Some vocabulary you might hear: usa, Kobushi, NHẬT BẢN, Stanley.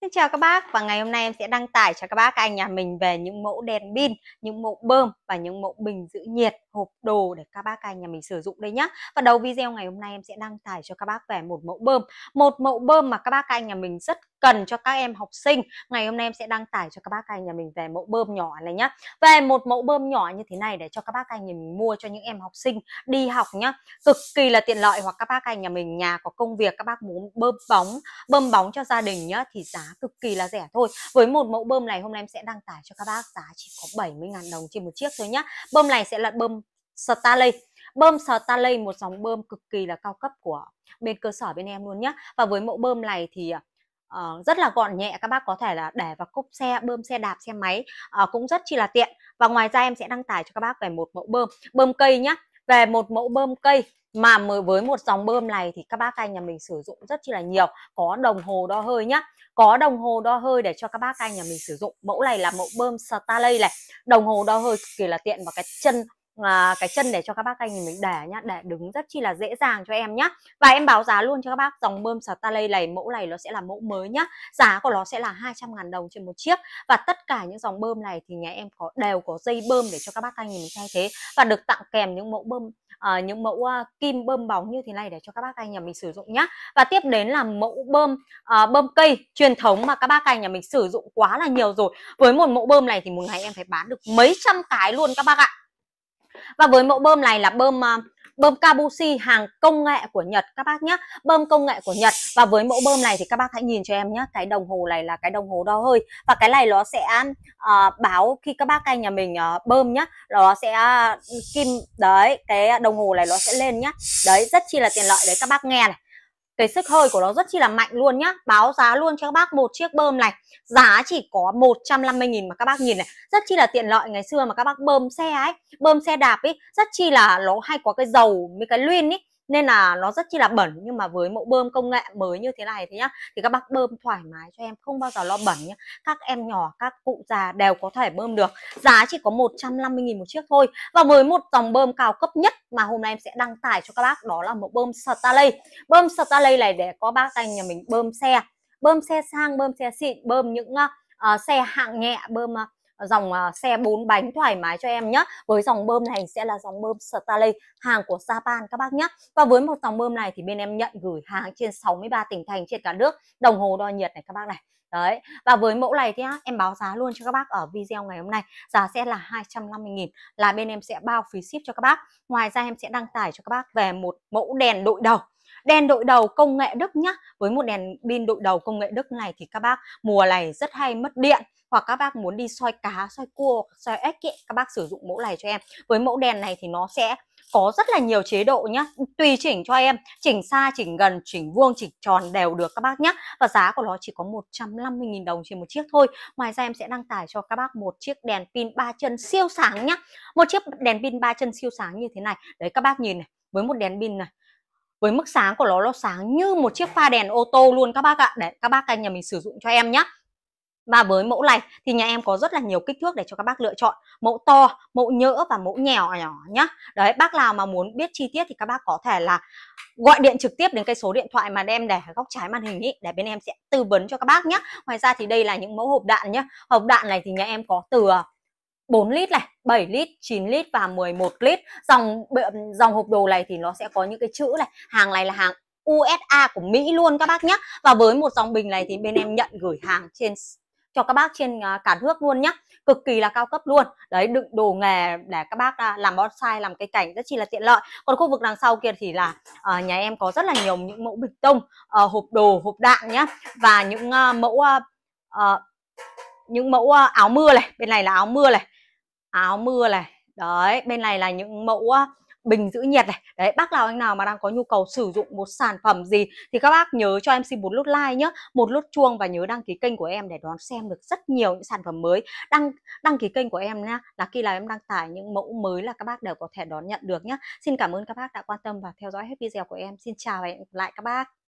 Xin chào các bác, và ngày hôm nay em sẽ đăng tải cho các bác các anh nhà mình về những mẫu đèn pin, những mẫu bơm và những mẫu bình giữ nhiệt, hộp đồ để các bác các anh nhà mình sử dụng đây nhá. Và đầu video ngày hôm nay em sẽ đăng tải cho các bác về một mẫu bơm mà các bác các anh nhà mình rất cần cho các em học sinh. Ngày hôm nay em sẽ đăng tải cho các bác các anh nhà mình về mẫu bơm nhỏ này nhá. Về một mẫu bơm nhỏ như thế này để cho các bác các anh nhà mình mua cho những em học sinh đi học nhá, cực kỳ là tiện lợi. Hoặc các bác các anh nhà mình nhà có công việc, các bác muốn bơm bóng cho gia đình nhá, thì giá cực kỳ là rẻ thôi. Với một mẫu bơm này hôm nay em sẽ đăng tải cho các bác giá chỉ có 70.000 đồng trên một chiếc thôi nhá. Bơm này sẽ là bơm Stanley. Bơm Stanley, một dòng bơm cực kỳ là cao cấp của bên cơ sở bên em luôn nhá. Và với mẫu bơm này thì rất là gọn nhẹ, các bác có thể là để vào cốp xe, bơm xe đạp, xe máy, cũng rất chi là tiện. Và ngoài ra em sẽ đăng tải cho các bác về một mẫu bơm cây nhá. Về một mẫu bơm cây mà mới với một dòng bơm này thì các bác các anh nhà mình sử dụng rất chi là nhiều, có đồng hồ đo hơi nhá, có đồng hồ đo hơi để cho các bác các anh nhà mình sử dụng. Mẫu này là mẫu bơm Stanley này, đồng hồ đo hơi cực kỳ là tiện, và cái chân để cho các bác các anh nhà mình để nhá, để đứng rất chi là dễ dàng cho em nhá. Và em báo giá luôn cho các bác dòng bơm Stanley này, mẫu này nó sẽ là mẫu mới nhá, giá của nó sẽ là 200.000 đồng trên một chiếc. Và tất cả những dòng bơm này thì nhà em đều có dây bơm để cho các bác các anh nhà mình thay thế, và được tặng kèm những mẫu bơm kim bơm bóng như thế này để cho các bác các anh nhà mình sử dụng nhá. Và tiếp đến là mẫu bơm bơm cây truyền thống mà các bác các anh nhà mình sử dụng quá là nhiều rồi. Với một mẫu bơm này thì một ngày em phải bán được mấy trăm cái luôn các bác ạ. Và với mẫu bơm này là bơm Kobushi, hàng công nghệ của Nhật các bác nhé, bơm công nghệ của Nhật. Và với mẫu bơm này thì các bác hãy nhìn cho em nhé, cái đồng hồ này là cái đồng hồ đo hơi, và cái này nó sẽ báo khi các bác các anh nhà mình bơm nhé, nó sẽ kim đấy, cái đồng hồ này nó sẽ lên nhé, đấy rất chi là tiện lợi đấy các bác nghe này. Cái sức hơi của nó rất chi là mạnh luôn nhá. Báo giá luôn cho các bác một chiếc bơm này, giá chỉ có 150.000 mà các bác nhìn này, rất chi là tiện lợi. Ngày xưa mà các bác bơm xe ấy, bơm xe đạp ấy, rất chi là nó hay có cái dầu với cái luyên ấy, nên là nó rất chi là bẩn. Nhưng mà với mẫu bơm công nghệ mới như thế này thì nhá, thì các bác bơm thoải mái cho em, không bao giờ lo bẩn nhá. Các em nhỏ, các cụ già đều có thể bơm được. Giá chỉ có 150.000 một chiếc thôi. Và với một dòng bơm cao cấp nhất mà hôm nay em sẽ đăng tải cho các bác, đó là một bơm Stanley. Bơm Stanley này để có bác anh nhà mình bơm xe sang, bơm xe xịn, bơm những xe hạng nhẹ, bơm dòng xe 4 bánh thoải mái cho em nhé. Với dòng bơm này sẽ là dòng bơm Stanley, hàng của Japan các bác nhé. Và với một dòng bơm này thì bên em nhận gửi hàng trên 63 tỉnh thành trên cả nước. Đồng hồ đo nhiệt này các bác này. Đấy. Và với mẫu này thì em báo giá luôn cho các bác ở video ngày hôm nay, giá sẽ là 250.000, là bên em sẽ bao phí ship cho các bác. Ngoài ra em sẽ đăng tải cho các bác về một mẫu đèn đội đầu. Đèn đội đầu công nghệ Đức nhá. Với một đèn pin đội đầu công nghệ Đức này thì các bác mùa này rất hay mất điện, hoặc các bác muốn đi soi cá, soi cua, soi ếch ấy, các bác sử dụng mẫu này cho em. Với mẫu đèn này thì nó sẽ có rất là nhiều chế độ nhá, tùy chỉnh cho em, chỉnh xa, chỉnh gần, chỉnh vuông, chỉnh tròn đều được các bác nhá. Và giá của nó chỉ có 150.000 đồng trên một chiếc thôi. Ngoài ra em sẽ đăng tải cho các bác một chiếc đèn pin 3 chân siêu sáng nhá. Một chiếc đèn pin 3 chân siêu sáng như thế này. Đấy các bác nhìn này, với một đèn pin này, với mức sáng của nó sáng như một chiếc pha đèn ô tô luôn các bác ạ. Để các bác anh nhà mình sử dụng cho em nhá. Và với mẫu này thì nhà em có rất là nhiều kích thước để cho các bác lựa chọn, mẫu to, mẫu nhỡ và mẫu nhỏ nhỏ nhá. Đấy, bác nào mà muốn biết chi tiết thì các bác có thể là gọi điện trực tiếp đến cái số điện thoại mà em để góc trái màn hình ý, để bên em sẽ tư vấn cho các bác nhá. Ngoài ra thì đây là những mẫu hộp đạn nhá. Hộp đạn này thì nhà em có từ 4 lít này, 7 lít, 9 lít và 11 lít. Dòng hộp đồ này thì nó sẽ có những cái chữ này, hàng này là hàng USA của Mỹ luôn các bác nhá. Và với một dòng bình này thì bên em nhận gửi hàng trên cho các bác trên cả nước luôn nhá, cực kỳ là cao cấp luôn. Đấy, đựng đồ nghề để các bác làm bonsai, làm cây cảnh rất chi là tiện lợi. Còn khu vực đằng sau kia thì là nhà em có rất là nhiều những mẫu bịch tông, hộp đồ, hộp đạn nhá, và những mẫu áo mưa này, bên này là áo mưa này. Đấy, bên này là những mẫu bình giữ nhiệt này. Đấy, bác nào anh nào mà đang có nhu cầu sử dụng một sản phẩm gì thì các bác nhớ cho em xin một nút like nhé, một nút chuông và nhớ đăng ký kênh của em để đón xem được rất nhiều những sản phẩm mới. Đăng ký kênh của em nhé, là khi nào em đăng tải những mẫu mới là các bác đều có thể đón nhận được nhé. Xin cảm ơn các bác đã quan tâm và theo dõi hết video của em. Xin chào và hẹn gặp lại các bác.